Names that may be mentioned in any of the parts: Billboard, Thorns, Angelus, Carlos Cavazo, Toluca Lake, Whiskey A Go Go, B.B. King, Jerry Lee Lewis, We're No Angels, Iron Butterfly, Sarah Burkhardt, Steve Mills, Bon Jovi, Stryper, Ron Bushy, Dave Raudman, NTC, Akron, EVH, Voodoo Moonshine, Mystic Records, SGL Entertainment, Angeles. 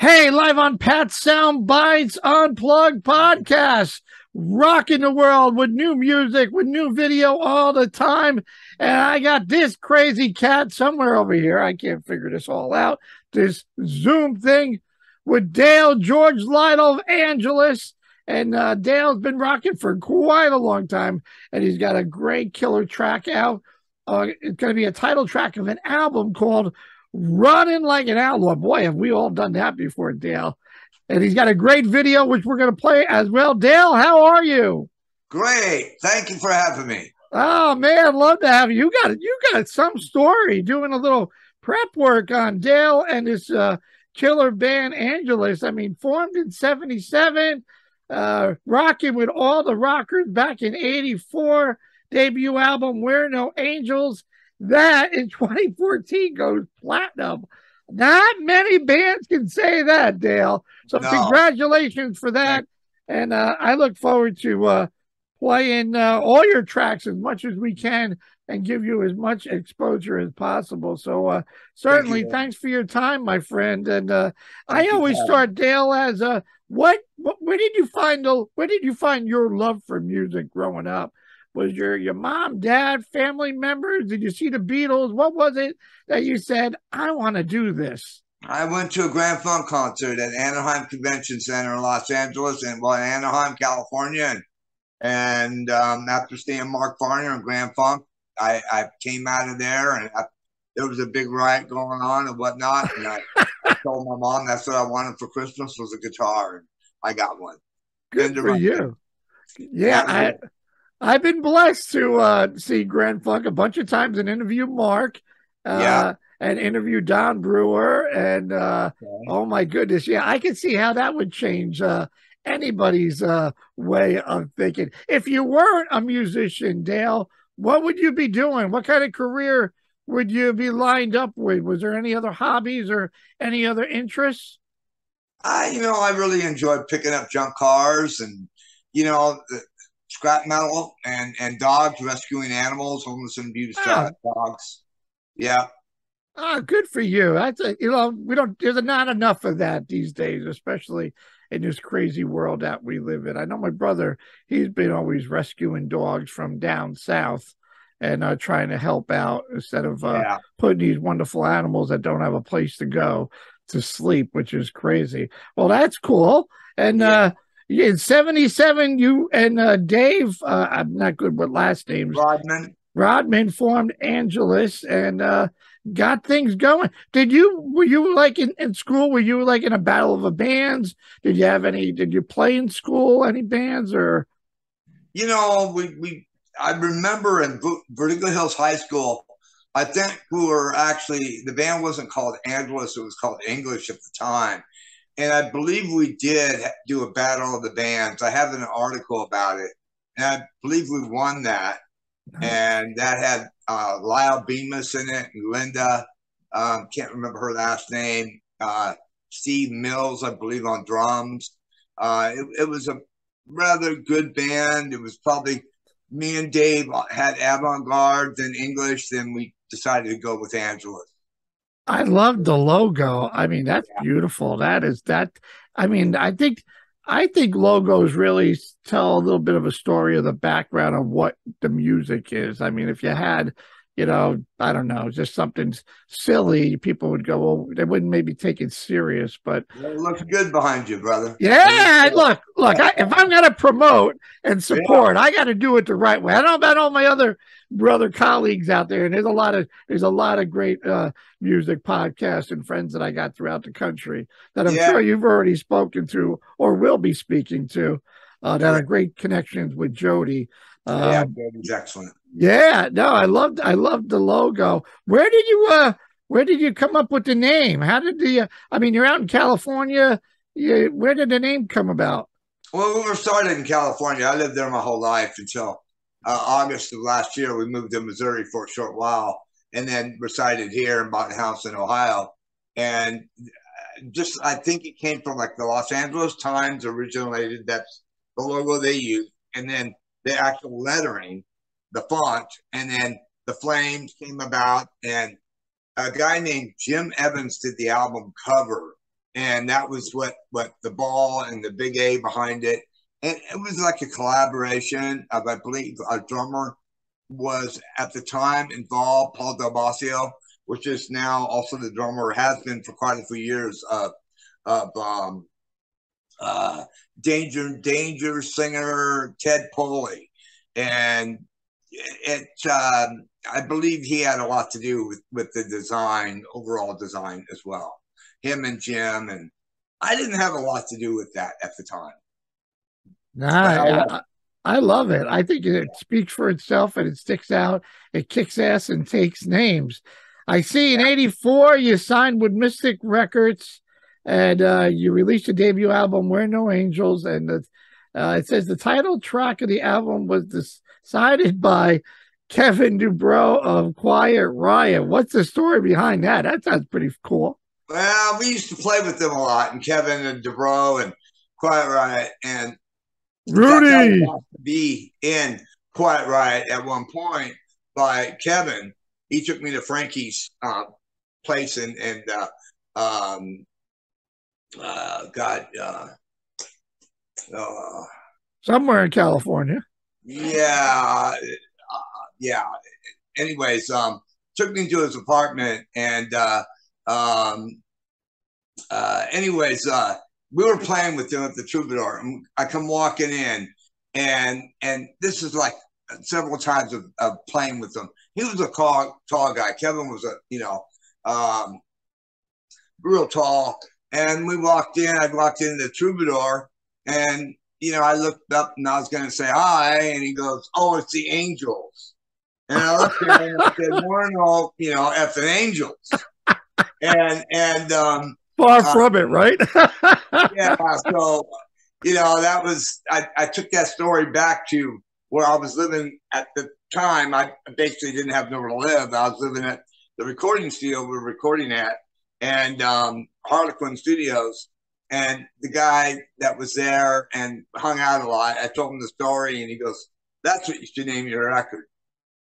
Hey, live on Pat's Soundbytes Unplugged Podcast, rocking the world with new music, with new video all the time. And I got this crazy cat somewhere over here. I can't figure this all out. This Zoom thing with Dale George Lytle of Angeles. And Dale's been rocking for quite a long time. And he's got a great killer track out. It's going to be a title track of an album called Running Like an Outlaw. Boy, have we all done that before, Dale. And he's got a great video, which we're going to play as well. Dale, how are you? Great. Thank you for having me. Oh, man, love to have you. You got some story doing a little prep work on Dale and his killer band, Angeles. I mean, formed in 1977, rocking with all the rockers back in 1984, debut album, We're No Angels. That in 2014 goes platinum. Not many bands can say that, Dale. So congratulations for that. And I look forward to playing all your tracks as much as we can and give you as much exposure as possible. So certainly thanks for your time, my friend. And I always start, Dale, as where did you find your love for music growing up? Was your mom, dad, family members? Did you see the Beatles? What was it that you said, I want to do this? I went to a Grand Funk concert at Anaheim Convention Center in Los Angeles and Anaheim, California. And after seeing Mark Farner and Grand Funk, I came out of there and there was a big riot going on and whatnot. And I told my mom that's what I wanted for Christmas was a guitar. And I got one. Good for you. Yeah, I've been blessed to see Grand Funk a bunch of times and interview Mark and interview Don Brewer. And, oh, my goodness. Yeah, I can see how that would change anybody's way of thinking. If you weren't a musician, Dale, what would you be doing? What kind of career would you be lined up with? Was there any other hobbies or any other interests? I really enjoyed picking up junk cars and, scrap metal and dogs, rescuing animals, homeless and abused dogs. Yeah. Oh, good for you. That's there's not enough of that these days, especially in this crazy world that we live in. I know my brother, he's been always rescuing dogs from down south and trying to help out instead of putting these wonderful animals that don't have a place to go to sleep, which is crazy. Well, that's cool. And, in 1977, you and Dave, I'm not good with last names. Rodman formed Angeles and got things going. Were you in a battle of the bands? Did you play in school, any bands or? I remember in Vertigo Hills High School, I think we were the band wasn't called Angeles. It was called English at the time. And I believe we did do a battle of the bands. I have an article about it. And I believe we won that. Nice. And that had Lyle Bemis in it and Linda. Can't remember her last name. Steve Mills, I believe, on drums. It was a rather good band. It was probably me and Dave had avant-garde, then English. Then we decided to go with Angeles. I love the logo. I mean, that's beautiful. That is that. I mean, I think logos really tell a little bit of a story of the background of what the music is. I mean, if you had, I don't know, just something silly, people would go, well, they wouldn't maybe take it serious, but it looks good behind you, brother. Yeah. Look, if I'm going to promote and support, I got to do it the right way. I don't know about all my other brother colleagues out there. And there's a lot of great music podcasts and friends that I got throughout the country that I'm sure you've already spoken to or will be speaking to that are great connections with Jody. Jody's excellent. Yeah, no, I loved the logo. Where did you come up with the name? How did you're out in California. Where did the name come about? Well, we were started in California. I lived there my whole life until August of last year. We moved to Missouri for a short while and then resided here and bought a house in Ohio. And just, I think it came from like the Los Angeles Times originated. That's the logo they used. And then the actual lettering, the font, and then the flames came about, and a guy named Jim Evans did the album cover And that was what the ball and the big A behind it. And it was like a collaboration of, I believe, a drummer was at the time involved, Paul Del Basio, which is now also the drummer, has been for quite a few years, of Danger Danger singer Ted Poley. And I believe he had a lot to do with the design, overall design as well. Him and Jim, and I didn't have a lot to do with that at the time. No, I love it. I think it speaks for itself and it sticks out. It kicks ass and takes names. I see in '84 you signed with Mystic Records, and you released a debut album, We're No Angels, and it says the title track of the album was decided by Kevin Dubrow of Quiet Riot. What's the story behind that? That sounds pretty cool. Well, we used to play with them a lot, and Kevin and Dubrow and Quiet Riot, and Rudy got to be in Quiet Riot at one point by Kevin. He took me to Frankie's place and somewhere in California. Yeah, yeah. Anyways, took me to his apartment, and we were playing with them at the Troubadour, and I come walking in, and this is like several times of playing with them. He was a tall guy. Kevin was real tall. And we walked in. I walked into the Troubadour, and I looked up, and I was going to say hi, and he goes, "Oh, it's the Angels." And I looked at him and I said, "We're no, effing Angels." And far from it, right? Yeah. So, that was, I took that story back to where I was living at the time. I basically didn't have nowhere to live. I was living at the recording studio we were recording at, and Harlequin Studios. And the guy that was there and hung out a lot, I told him the story, and he goes, "That's what you should name your record."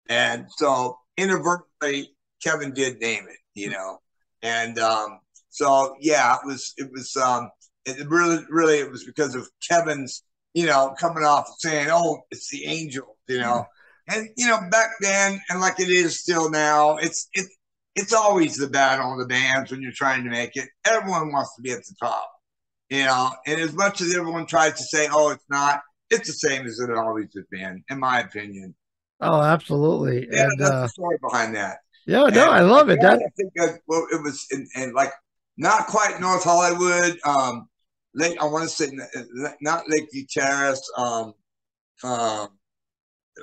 And so inadvertently, Kevin did name it, and, so yeah, it really, it was because of Kevin's, coming off saying, "Oh, it's the Angel," and, back then, and like it is still now, it's always the battle of the bands when you're trying to make it. Everyone wants to be at the top, and as much as everyone tries to say, "Oh, it's not," it's the same as it always has been, in my opinion. Oh, absolutely. Yeah, and, that's the story behind that. Yeah, no, I love it. I think it was in like, not quite North Hollywood. I want to say not Lakeview Terrace.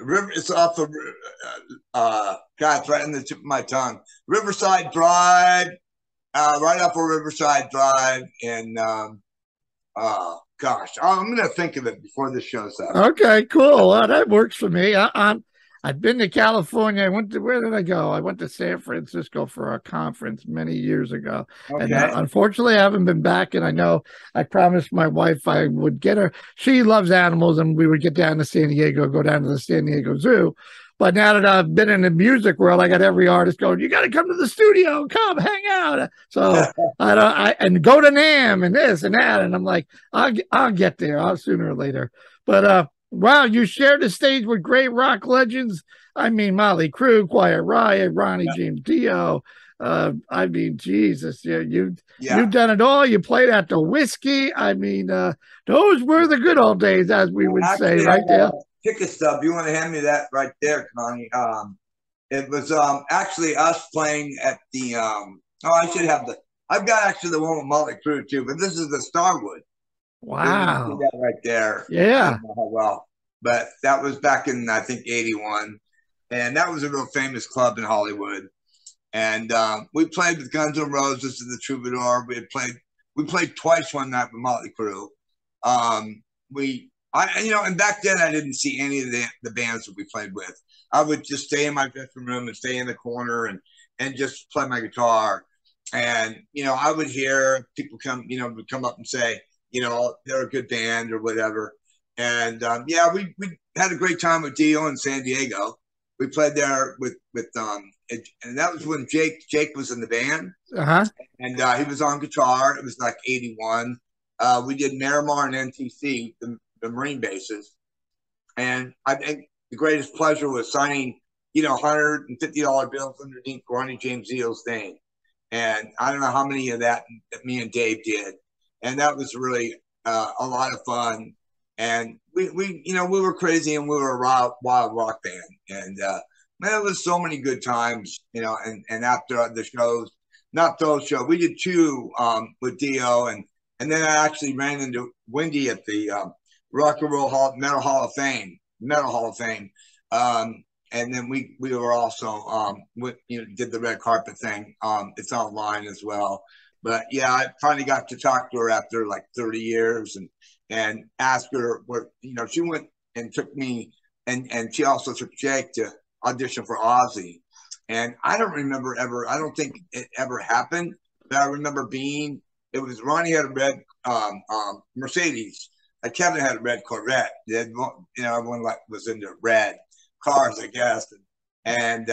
River. It's off the. It's right in the tip of my tongue. Riverside Drive, right off of Riverside Drive, and I'm gonna think of it before this show's up. Okay, cool. Well, that works for me. I've been to California. Where did I go? I went to San Francisco for a conference many years ago. Okay. And unfortunately, I haven't been back. And I know I promised my wife I would get her. She loves animals, and we would get down to San Diego, go down to the San Diego Zoo. But now that I've been in the music world, I got every artist going, "You got to come to the studio, come hang out." So and go to NAMM and this and that. And I'm like, I'll get there. I'll sooner or later. But, wow, you shared the stage with great rock legends. I mean, Motley Crue, Quiet Riot, Ronnie James Dio. I mean, Jesus, you've done it all. You played at the Whiskey. I mean, those were the good old days, as we would say, right there. Ticket stub. You want to hand me that right there, Connie? It was actually us playing at the. I should have the. I've got actually the one with Motley Crue too, but this is the Starwood. Wow. See that right there. Yeah. I don't know how well. But that was back in, I think, 81. And that was a real famous club in Hollywood. And we played with Guns N' Roses and the Troubadour. We played twice one night with Motley Crue. And back then I didn't see any of the bands that we played with. I would just stay in my dressing room and stay in the corner and just play my guitar. And, I would hear people come up and say, they're a good band or whatever. And we had a great time with Dio in San Diego. we played there with and that was when Jake was in the band. Uh-huh. And he was on guitar. It was like 81. We did Miramar and NTC, the Marine bases. And I think the greatest pleasure was signing, you know, $150 bills underneath Ronnie James Dio's name. And I don't know how many of that me and Dave did. And that was really a lot of fun. And we you know, we were crazy and we were a wild rock band. And, man, it was so many good times, you know, and after the shows, not those shows. We did two with Dio. And then I actually ran into Wendy at the Rock and Roll Metal Hall of Fame. And then we were also, you know, did the red carpet thing. It's online as well. But, yeah, I finally got to talk to her after, like, 30 years and asked her what, you know, she went and took me and she also took Jake to audition for Ozzy. And I don't think it ever happened, but I remember it was Ronnie had a red Mercedes. Kevin had a red Corvette. You know, everyone like was into red cars, I guess. And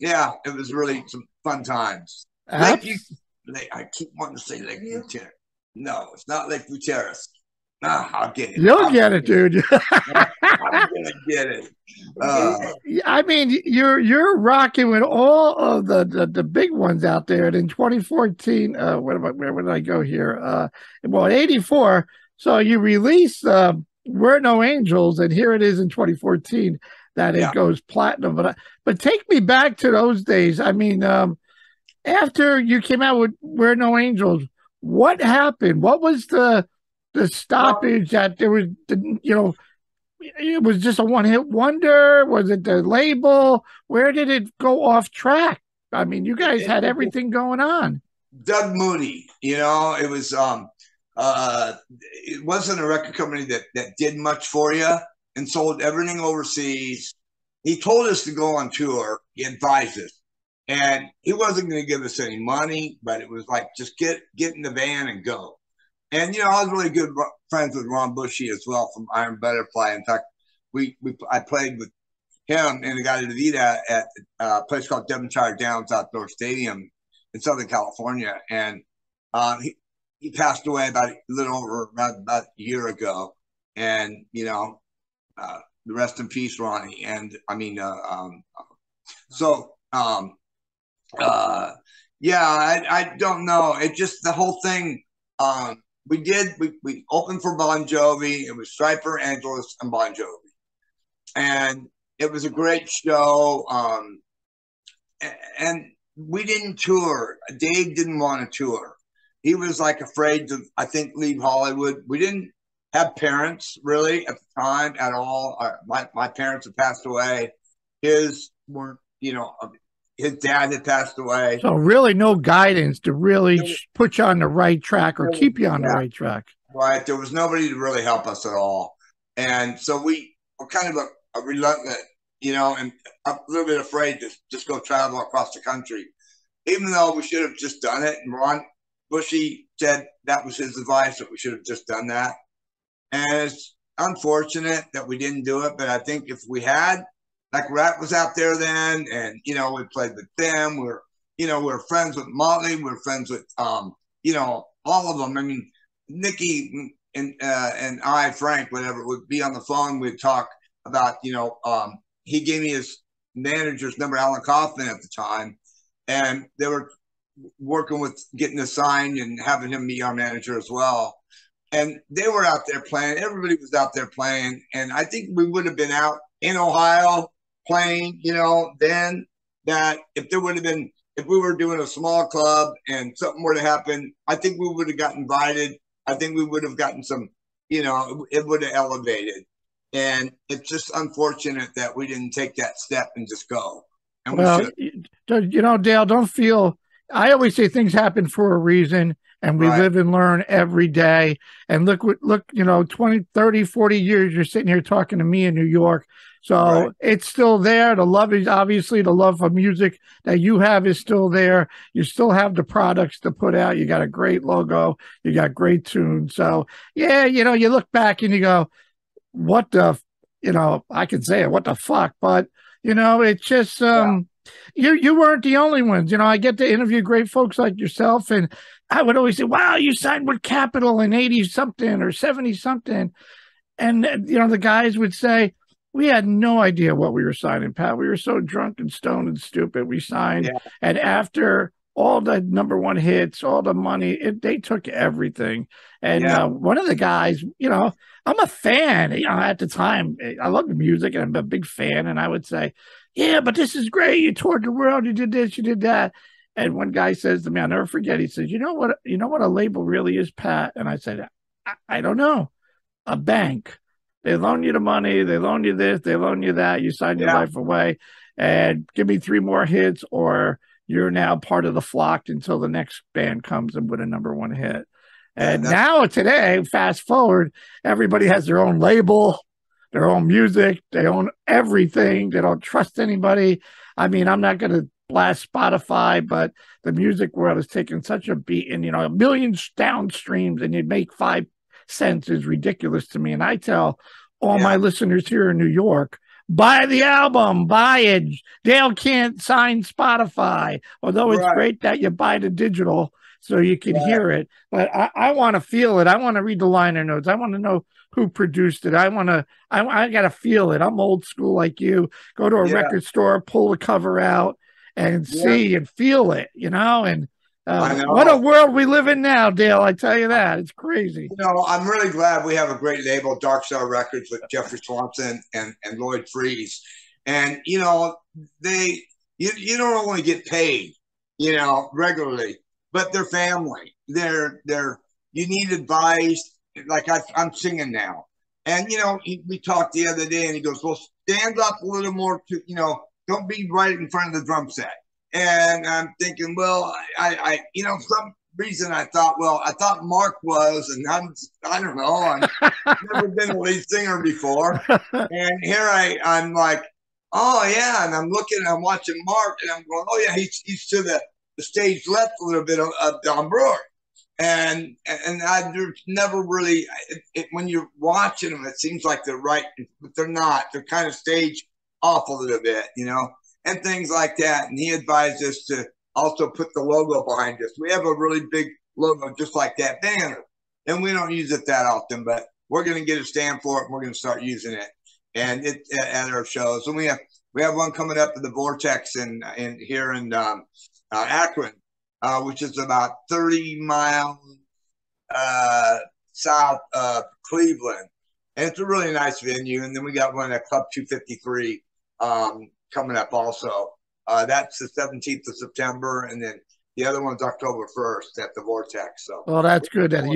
yeah, it was really some fun times. I keep wanting to say Lake Buteris. No, it's not Lake Buteris. Nah, I'll get it. You'll get it, dude. I'm gonna get it. I mean, you're rocking with all of the big ones out there. And in 2014, where did I go here? Well, in 84. So you release We're No Angels, and here it is in 2014 that it goes platinum. But take me back to those days. I mean, after you came out with We're No Angels, what happened? What was the stoppage that there was, you know, it was just a one-hit wonder? Was it the label? Where did it go off track? I mean, you guys had everything going on. Doug Moody, you know, it wasn't a record company that did much for you and sold everything overseas. He told us to go on tour. He advised us. And he wasn't going to give us any money, but it was like, just get in the van and go. And, you know, I was really good friends with Ron Bushy as well from Iron Butterfly. In fact, I played with him and the guy that did that at a place called Devonshire Downs Outdoor Stadium in Southern California. And he passed away about a year ago. And, you know, the rest in peace, Ronnie. And, I mean, yeah, I don't know. It just, the whole thing... We opened for Bon Jovi. It was Stryper, Angelus, and Bon Jovi. And it was a great show. And we didn't tour. Dave didn't want to tour. He was like afraid to, I think, leave Hollywood. We didn't have parents really at the time at all. My parents had passed away. His weren't, you know, his dad had passed away. So really no guidance to really put you on the right track or keep you on the right track. Right. There was nobody to really help us at all. And so we were kind of a reluctant, you know, and a little bit afraid to just go travel across the country, even though we should have just done it. And Ron Bushy said that was his advice, that we should have just done that. And it's unfortunate that we didn't do it. But I think if we had, like Rat was out there then, and, you know, we played with them. We're friends with Motley. We're friends with, you know, all of them. I mean, Nikki and I, Frank, whatever, would be on the phone. We'd talk about, you know, he gave me his manager's number, Alan Kaufman at the time, and they were working with getting us signed and having him be our manager as well. And they were out there playing. Everybody was out there playing. And I think we would have been out in Ohio playing, you know, then that if we were doing a small club and something were to happen, I think we would have got invited. I think we would have gotten some, you know, it would have elevated. And it's just unfortunate that we didn't take that step and just go. And well, you know, Dale, I always say things happen for a reason, and we live and learn every day. And look, you know, 20, 30, 40 years, you're sitting here talking to me in New York. So it's still there. The love is obviously the love for music that you have is still there. You still have the products to put out. You got a great logo. You got great tunes. So yeah, you know, you look back and you go, what the, you know, I can say it, what the fuck, but You know, it's just you weren't the only ones. You know, I get to interview great folks like yourself, and I would always say, wow, you signed with Capitol in 80-something or 70-something. And, you know, the guys would say, we had no idea what we were signing, Pat. We were so drunk and stoned and stupid. We signed. Yeah. And after all the number one hits, all the money, they took everything. And one of the guys, you know, I'm a fan. You know, at the time, I love the music and I'm a big fan. And I would say, yeah, but this is great. You toured the world. You did this. You did that. And one guy says to me, I'll never forget. He says, you know what a label really is, Pat? And I said, I don't know. A bank. They loan you the money. They loan you this. They loan you that. You sign your life away and give me 3 more hits or you're now part of the flock until the next band comes and with a number one hit. And now today, fast forward, everybody has their own label, their own music. They own everything. They don't trust anybody. I mean, I'm not going to blast Spotify, but the music world has taken such a beat and, you know, millions downstreams and you make 5 cents is ridiculous to me. And I tell all my listeners here in New York, buy the album, buy it. Dale can't sign Spotify, although it's great that you buy the digital so you can hear it. But I want to feel it. I want to read the liner notes. I want to know who produced it. I got to feel it. I'm old school like you. Go to a record store, pull the cover out and see and feel it, you know, and what a world we live in now, Dale. I tell you that. It's crazy. You know, I'm really glad we have a great label, Dark Star Records, with Jeffrey Swanson and Lloyd Freeze. And, you know, you don't only get paid, you know, regularly, but they're family. You need advice. Like I'm singing now. And, you know, we talked the other day and he goes, well, stand up a little more to, you know, don't be right in front of the drum set. And I'm thinking, well, I you know, for some reason I thought, well, I thought Mark was, and I don't know, I've never been a lead singer before. And here I'm like, oh, yeah, and I'm looking, I'm watching Mark, and I'm going, oh, yeah, he's to the stage left a little bit of Don Brewer. And I never really, when you're watching them, it seems like they're right, but they're not. They're kind of stage off a little bit, you know. And things like that. And he advised us to also put the logo behind us. We have a really big logo just like that banner. And we don't use it that often, but we're going to get a stand for it. And we're going to start using it and it at our shows. And we have one coming up at the Vortex in here in Akron, which is about 30 miles south of Cleveland. And it's a really nice venue. And then we got one at Club 253 coming up also. That's the 17th of September, and then the other one's October 1st at the Vortex. So, well, that's good that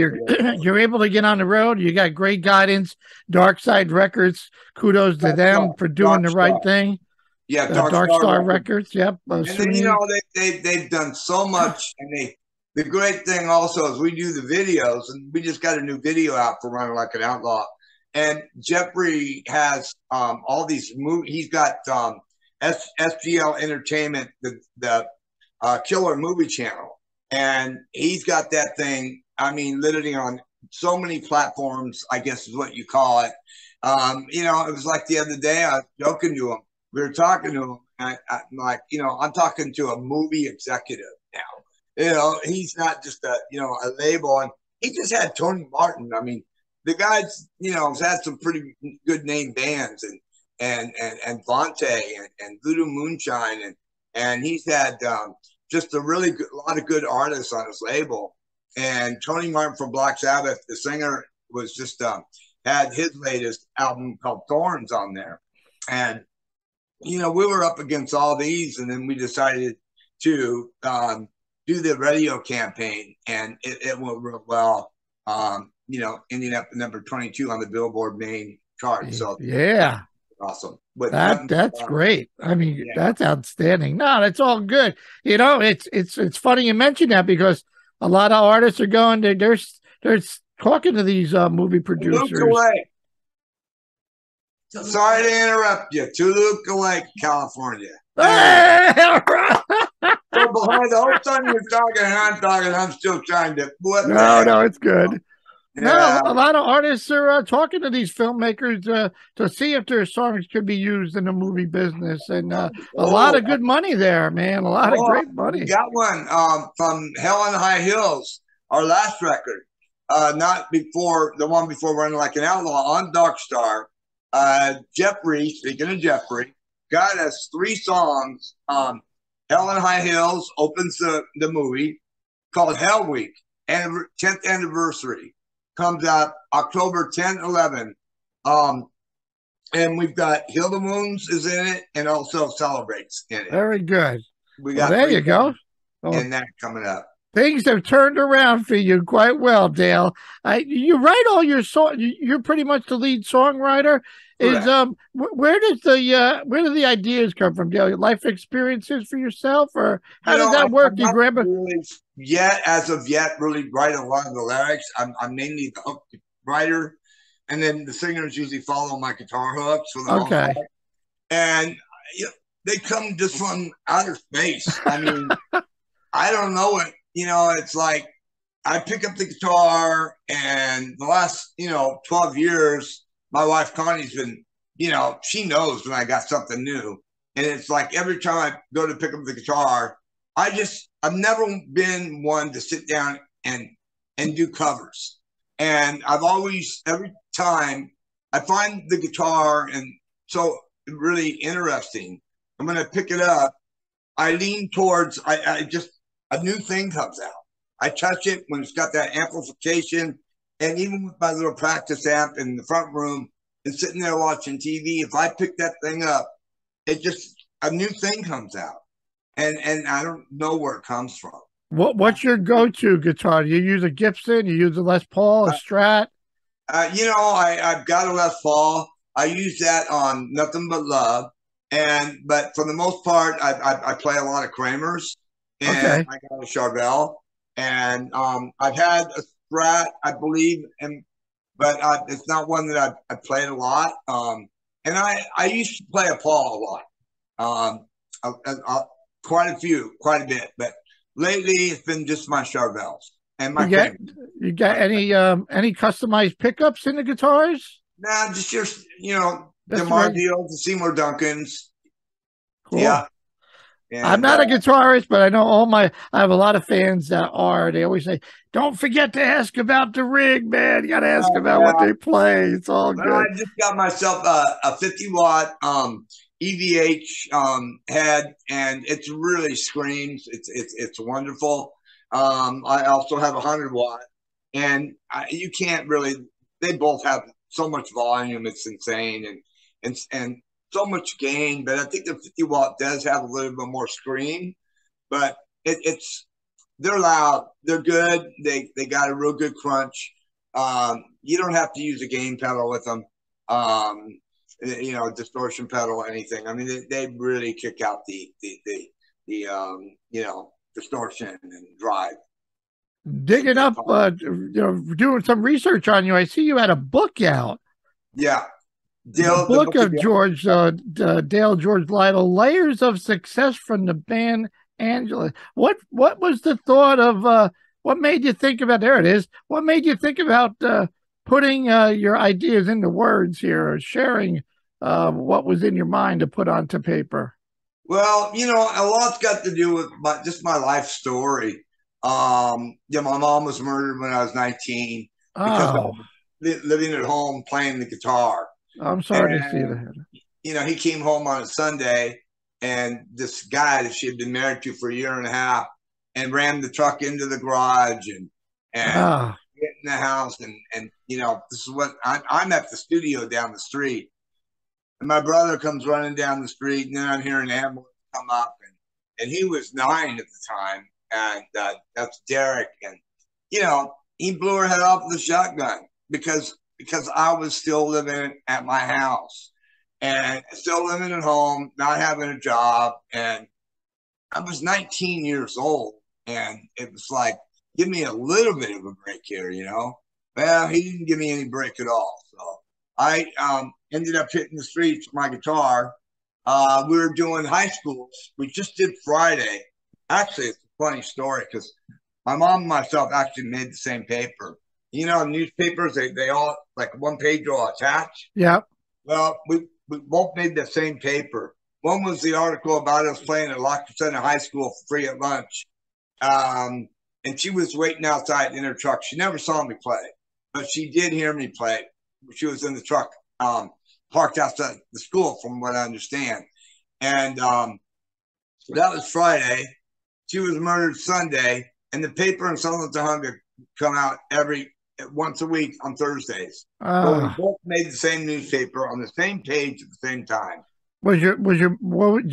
you're able to get on the road. You got great guidance, Dark Side Records. Kudos to them for doing the right thing. Yeah, Dark Star Records. Yep. And then, you know, they've done so much, and the great thing also is we do the videos, and we just got a new video out for Running Like an Outlaw, and Jeffrey has all these movies. He's got SGL Entertainment, the killer movie channel. And he's got that thing, I mean, literally on so many platforms, I guess is what you call it. You know, it was like the other day, I was joking to him. We were talking to him. And I'm like, you know, I'm talking to a movie executive now. You know, he's not just a, you know, a label. And he just had Tony Martin. I mean, the guy's, you know, has had some pretty good name bands and Vontae and Voodoo Moonshine and he's had just a really good, a lot of good artists on his label. And Tony Martin from Black Sabbath, the singer, was just had his latest album called Thorns on there. And you know, we were up against all these, and then we decided to do the radio campaign, and it went real well. You know, ending up at number 22 on the Billboard main chart. So yeah. Awesome. But that's great. I mean, that's outstanding. No, that's all good. You know, it's funny you mentioned that because a lot of artists are going to they're talking to these movie producers. Sorry to interrupt you. Toluca Lake, California. Hey! So behind the whole time you're talking and I'm still trying to. No, it's good. Yeah. No, a lot of artists are talking to these filmmakers to see if their songs could be used in the movie business, and a lot of good money there, man. A lot of great money. Got one from Hell on the High Hills, our last record, not before the one before Running Like an Outlaw on Dark Star. Jeffrey, speaking of Jeffrey, got us 3 songs. Hell on the High Hills opens the movie, called Hell Week, 10th anniversary. Comes out October 10, 11. And we've got Heal the Wounds is in it, and also Celebrates in it. Very good. We got there you go. And that coming up. Things have turned around for you quite well, Dale. You write all your songs. You're pretty much the lead songwriter. Correct. Is where do the ideas come from, Dale? Your life experiences for yourself, or how does that work? Do you grab a really write a lot of the lyrics. I'm mainly the hook writer, and then the singers usually follow my guitar hooks for the most part. And they come just from outer space. I mean, I don't know what. You know, it's like I pick up the guitar, and the last, 12 years, my wife Connie's been, she knows when I got something new. And it's like every time I go to pick up the guitar, I've never been one to sit down and do covers. And I've always, every time I find the guitar, and so really interesting. And when I pick it up, I lean towards, a new thing comes out. I touch it when it's got that amplification. And even with my little practice amp in the front room and sitting there watching TV, if I pick that thing up, it just, a new thing comes out. And I don't know where it comes from. What's your go-to guitar? Do you use a Gibson? You use a Les Paul, a Strat? I've got a Les Paul. I use that on Nothing But Love. But for the most part, I play a lot of Kramers. And I got a Charvel, and I've had a Strat, I believe, but it's not one that I've played a lot. And I used to play a Paul a lot, quite a bit. But lately, it's been just my Charvels and my. You got any customized pickups in the guitars? Nah, just your DeMar Deals, the Seymour Duncans. Cool. Yeah. And I'm not a guitarist, but I know I have a lot of fans that are. They always say, don't forget to ask about the rig, man. You got to ask about what they play. It's all good. I just got myself a 50-watt EVH head, and it's really screams. It's wonderful. I also have a 100-watt, and you can't really – they both have so much volume. It's insane, and so much gain, but I think the 50-watt does have a little bit more scream, but they're loud, they're good, they got a real good crunch. You don't have to use a gain pedal with them, distortion pedal or anything. I mean, they really kick out the distortion and drive. Digging up, doing some research on you, I see you had a book out. Yeah. Dale George Lytle, Layers of Success from the Band Angela. What was the thought of what made you think about? There it is. What made you think about putting your ideas into words here, or sharing what was in your mind to put onto paper? Well, a lot's got to do with my life story. My mom was murdered when I was 19 because of living at home playing the guitar. I'm sorry to see that. He came home on a Sunday, and this guy that she had been married to for a year and a half, and rammed the truck into the garage and hit in the house. And this is what I'm at the studio down the street, and my brother comes running down the street, and then I'm hearing an ambulance come up, and he was 9 at the time, and that's Derek, and he blew her head off with a shotgun because I was still living at my house and still living at home, not having a job. And I was 19 years old, and it was like, give me a little bit of a break here, Well, he didn't give me any break at all. So I ended up hitting the streets with my guitar. We were doing high schools. We just did Friday. Actually, it's a funny story because my mom and myself actually made the same paper. you know, newspapers, they all, like one page all attached. Yeah. Well, we both made the same paper. One was the article about us playing at Locker Center High School free at lunch. And she was waiting outside in her truck. She never saw me play, but she did hear me play. She was in the truck, parked outside the school, from what I understand. And that was Friday. She was murdered Sunday. And the paper and Silence the Hunger come out once a week on Thursdays. So we both made the same newspaper on the same page at the same time. Did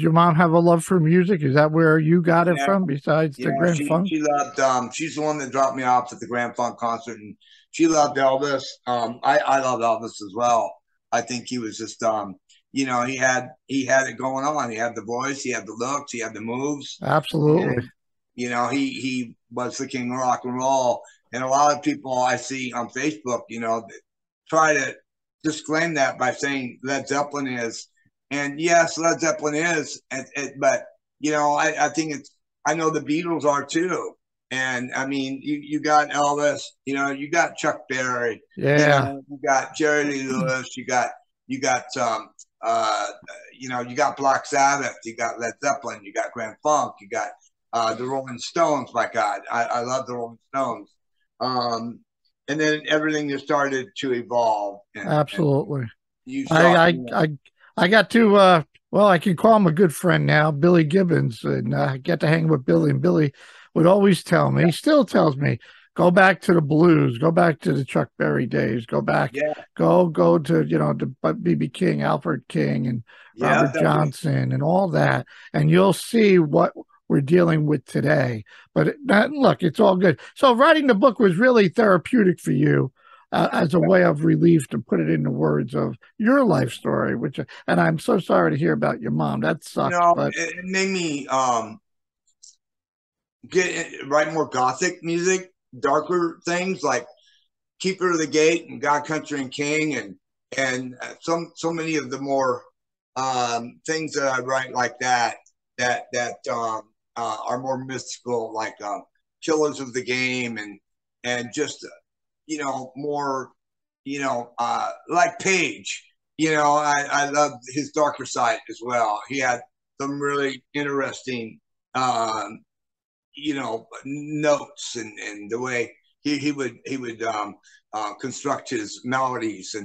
your mom have a love for music? Is that where you got it from? Besides the Grand Funk, she loved. She's the one that dropped me off at the Grand Funk concert, and she loved Elvis. I loved Elvis as well. I think he was just, you know, he had it going on. He had the voice, he had the looks, he had the moves. Absolutely. And, you know, he was the king of rock and roll. And a lot of people I see on Facebook, you know, try to disclaim that by saying Led Zeppelin is. And yes, Led Zeppelin is, but, you know, I think it's, I know the Beatles are too. And I mean, you got Elvis, you know, you got Chuck Berry, yeah, you got Jerry Lee Lewis, you got Black Sabbath, you got Led Zeppelin, you got Grand Funk, you got the Rolling Stones. My God, I love the Rolling Stones. And then everything just started to evolve. Absolutely. I got to, well, I can call him a good friend now, Billy Gibbons, and I get to hang with Billy, and Billy would always tell me, he still tells me, go back to the blues, go back to the Chuck Berry days, go back, go to, you know, to B.B. King, Alfred King, and Robert Johnson, and all that, and you'll see what we're dealing with today. But look, it's all good. So writing the book was really therapeutic for you. As a way of relief, to put it in the words of your life story, and I'm so sorry to hear about your mom. That sucks. You know, but it made me write more gothic music, darker things like Keeper of the Gate and God, Country, and King, and so many of the more things that I write like that are more mystical, like Killers of the Game and just. You know, more, you know, like Page, you know, I love his darker side as well. He had some really interesting, you know, notes and the way he would construct his melodies.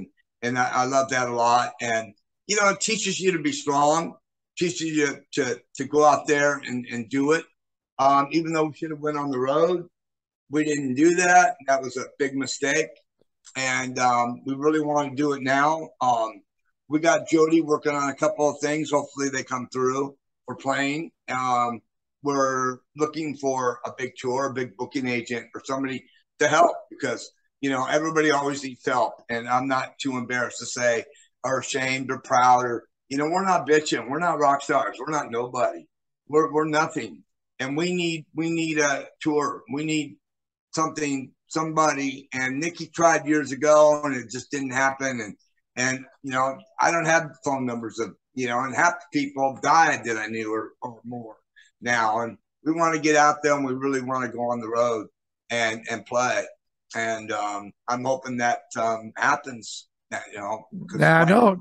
And I love that a lot. And, you know, it teaches you to be strong, teaches you to go out there and do it. Even though we should have went on the road, we didn't do that. That was a big mistake. And we really want to do it now. We got Jody working on a couple of things. Hopefully they come through. We're playing. We're looking for a big tour, a big booking agent, or somebody to help, because, you know, everybody always needs help. And I'm not too embarrassed to say, or ashamed, or proud, or, you know, we're not bitching. We're not rock stars. We're not nobody. We're nothing. And we need a tour. We need somebody, and Nikki tried years ago and it just didn't happen. And you know, I don't have phone numbers of, you know, and half the people died that I knew or more now. And we want to get out there, and we really want to go on the road and play. And I'm hoping that happens. You know,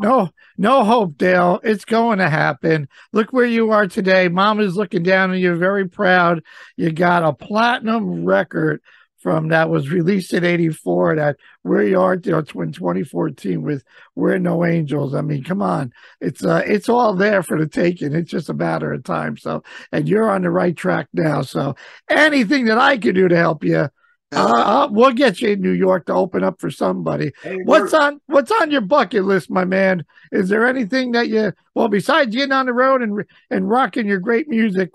no hope, Dale. It's going to happen. Look where you are today. Mom is looking down and you're very proud. You got a platinum record from that was released in '84. That where you are, you know, in 2014 with We're No Angels. I mean, come on, it's all there for the taking. It's just a matter of time. So, and you're on the right track now. So, anything that I can do to help you. We'll get you in New York to open up for somebody. Hey, what's on your bucket list, my man? Is there anything that you, well, besides getting on the road and rocking your great music,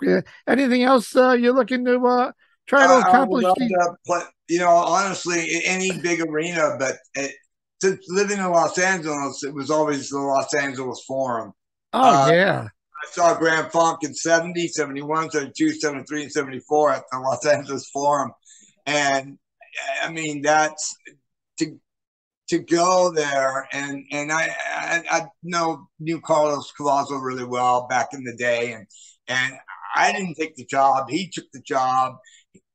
anything else you're looking to try to accomplish? You know, honestly, any big arena. But since living in Los Angeles, it was always the Los Angeles Forum. Oh, yeah. I saw Grand Funk in 70, 71, 72, 73, and 74 at the Los Angeles Forum. And I mean, that's to go there, and I know New Carlos Cavazo really well back in the day, and I didn't take the job, he took the job,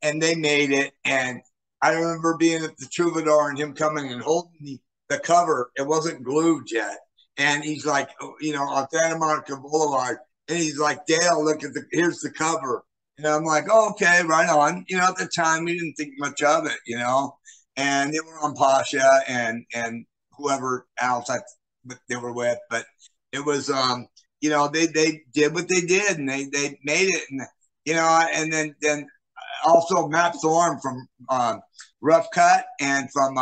and they made it, and I remember being at the Troubadour and him coming and holding the cover. It wasn't glued yet. And he's like, you know, on Santa Monica Boulevard. And he's like, Dale, look at here's the cover. And I'm like, oh, okay, right on. You know, at the time, we didn't think much of it, you know. And they were on Pasha and whoever else they were with. But it was, you know, they did what they did. And they made it. And, you know, and then also Matt Thorne from Rough Cut and from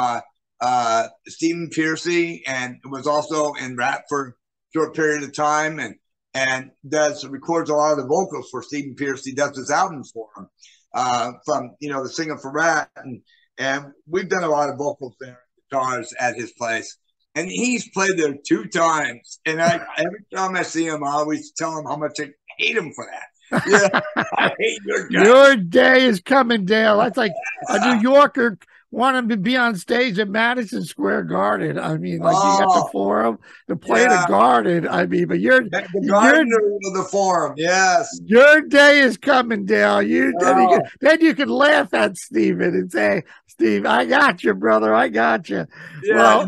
Stephen Piercy, and was also in rap for a short period of time, and records a lot of the vocals for Stephen Piercy, does his albums for him, from, you know, the singer for Rat, and we've done a lot of vocals there, guitars at his place, and he's played there 2 times, and every time I see him, I always tell him how much I hate him for that. Yeah, I hate your guy. Your day is coming, Dale. That's like a New Yorker wanting to be on stage at Madison Square Garden. I mean, like, you got the Forum to play the Garden. I mean, but you're the Garden or the Forum. Yes, your day is coming, Dale. Then you can laugh at Steven and say, Steve, I got you, brother. I got you. Yeah, well,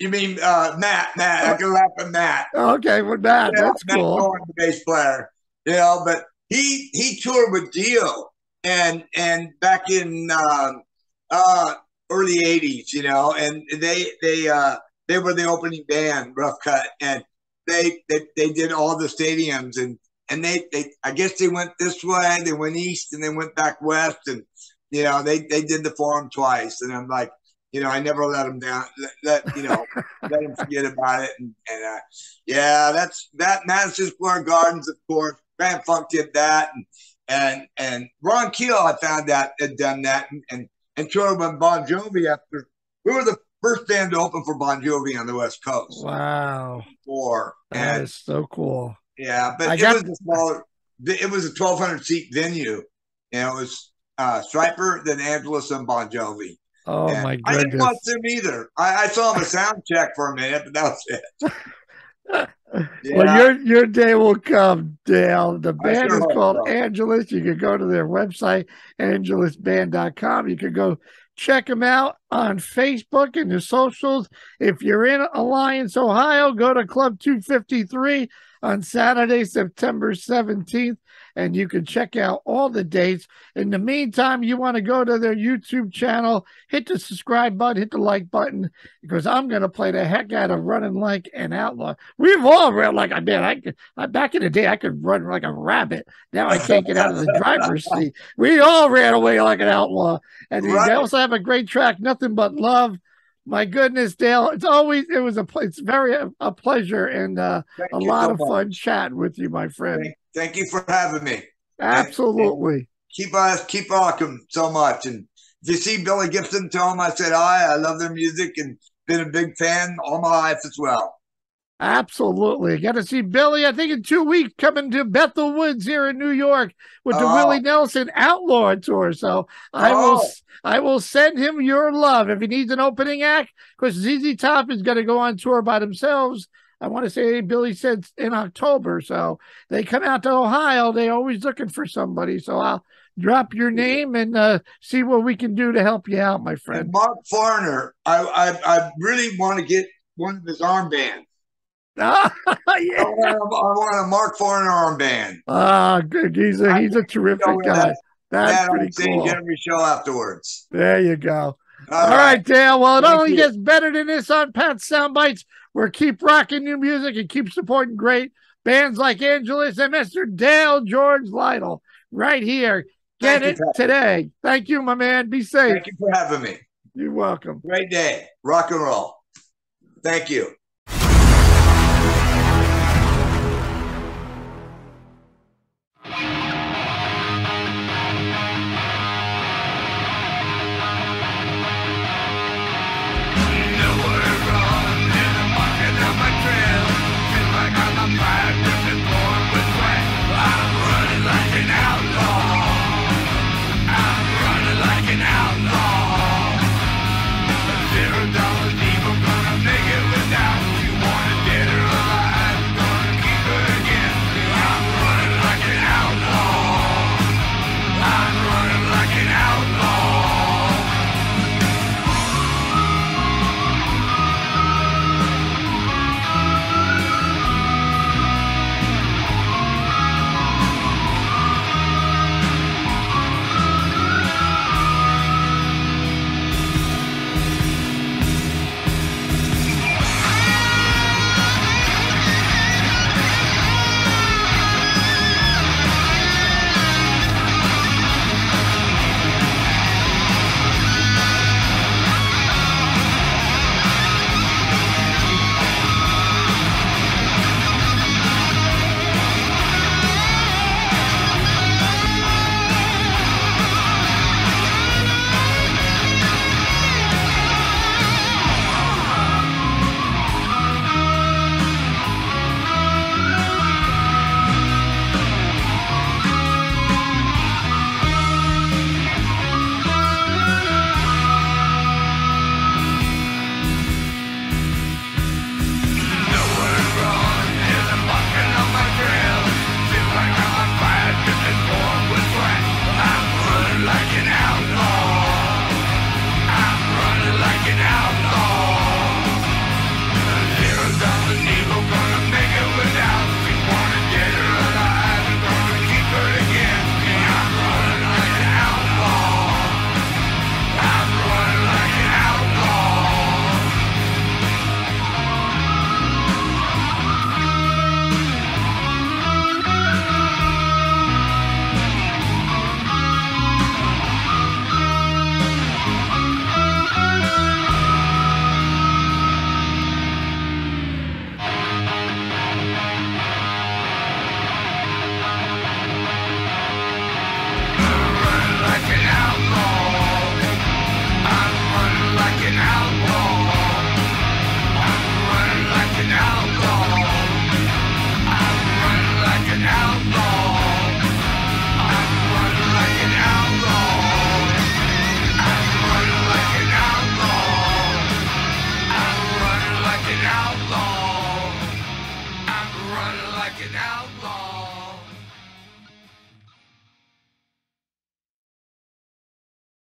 you mean Matt? I can laugh at Matt. Okay, with Matt, yeah, that's cool. Matt, the bass player. You know, but he toured with Dio and back in early 80s, you know, and they were the opening band, Rough Cut, and they did all the stadiums, and they I guess they went this way, they went east, and they went back west, and you know they did the Forum twice, and I'm like, you know, I never let him down. Let him forget about it, and yeah, that's that. Madison Square Gardens, of course. Grand Funk did that, and Ron Keel, I found out, had done that, and toured with Bon Jovi after. We were the first band to open for Bon Jovi on the West Coast. Wow, that is so cool. Yeah, but it was a 1,200 seat venue, and it was Stryper, then Angelus, and Bon Jovi. Oh and my goodness! I didn't watch them either. I saw him a sound check for a minute, but that was it. Yeah. Well, your day will come, Dale. The band is called Angelus. You can go to their website, angelusband.com. You can go check them out on Facebook and their socials. If you're in Alliance, Ohio, go to Club 253 on Saturday, September 17th, and you can check out all the dates. In the meantime, you want to go to their YouTube channel, hit the subscribe button, hit the like button, because I'm going to play the heck out of Running Like an Outlaw. We've all run like, back in the day, I could run like a rabbit. Now I can't get out of the driver's seat. We all ran away like an outlaw. And they also have a great track, Nothing But Love. My goodness, Dale! It's very a pleasure and a lot of fun chatting with you, my friend. Thank you for having me. Absolutely. Keep rocking so much. And if you see Billy Gibson, tell him I said hi. I love their music and been a big fan all my life as well. Absolutely. Got to see Billy, I think, in 2 weeks, coming to Bethel Woods here in New York with the Willie Nelson Outlaw Tour. So I will send him your love if he needs an opening act, because ZZ Top is going to go on tour by themselves. I want to say Billy said in October. So they come out to Ohio. They're always looking for somebody. So I'll drop your name and see what we can do to help you out, my friend. And Mark Farner, I really want to get one of his armbands. Yeah. I want a Mark Farner armband. Good. He's a terrific guy. That's pretty cool. Every show afterwards. There you go. All right, Dale. Well, it only gets better than this on Pat's Soundbites. We're keep rocking new music and keep supporting great bands like Angelus and Mr. Dale George Lytle right here. Get it today. Thank you, my man. Be safe. Thank you for having me. You're welcome. Great day. Rock and roll. Thank you. an outlaw.